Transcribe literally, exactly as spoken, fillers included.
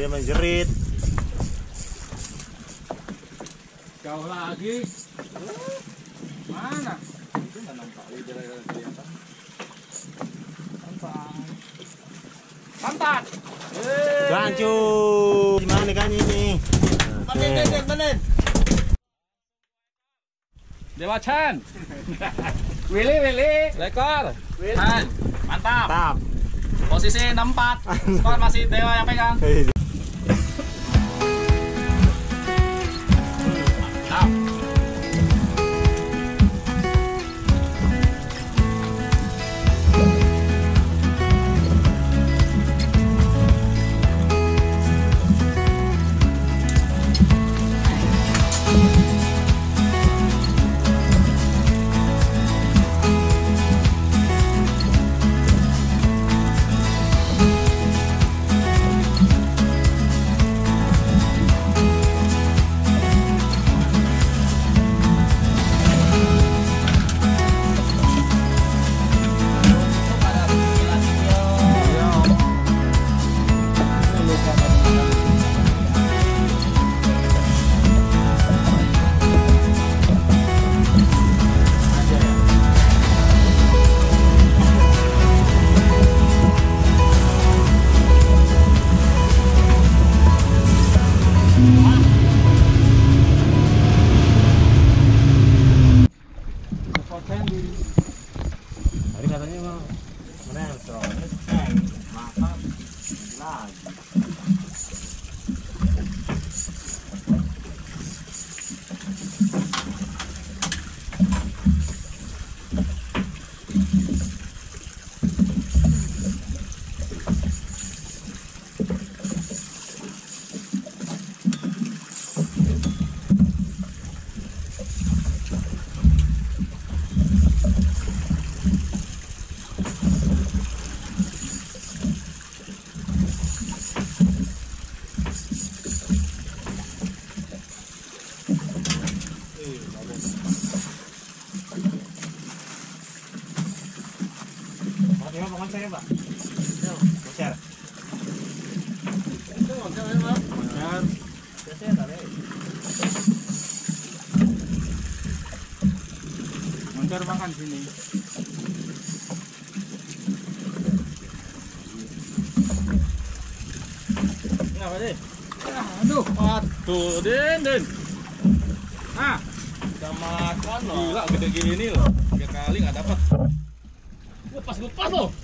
Saya menjerit. Jauh lagi. Mana? Itu nggak nampak. Pantat. Lanjut. Gimana ikannya ini? Panen, panen, panen. Dewachan. Willy, Willy. Lekor. Pan. Mantap. Mantap. Posisi enam empat. Skor masih Dewa yang pegang. Mencari makan sini. Kenapa deh? Aduh, aduh, din, din. Ah, udah makan loh. Gila, gede gini nih loh. Tiga kali nggak dapat. Lepas, lepas loh.